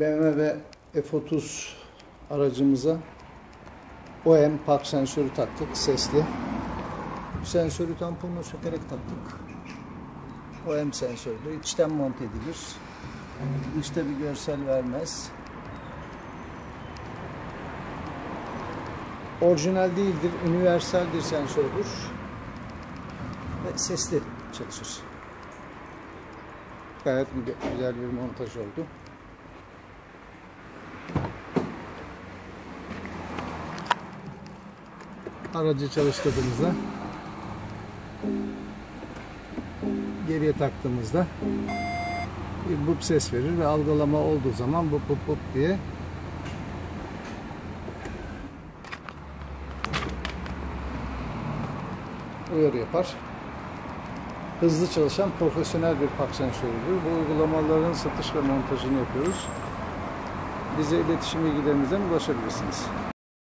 BMW F30 aracımıza OEM park sensörü taktık, sesli. Sensörü tamponuna sökerek taktık. OEM sensörü içten monte edilir. Dışta bir görsel vermez. Orijinal değildir, universal bir sensördür ve sesli çalışır. Gayet güzel bir montaj oldu. Aracı çalıştırdığımızda, geriye taktığımızda bir bup ses verir ve algılama olduğu zaman bup bup bup diye uyarı yapar. Hızlı çalışan profesyonel bir park sensörüdür. Bu uygulamaların satış ve montajını yapıyoruz. Bize iletişim bilgilerimizden ulaşabilirsiniz.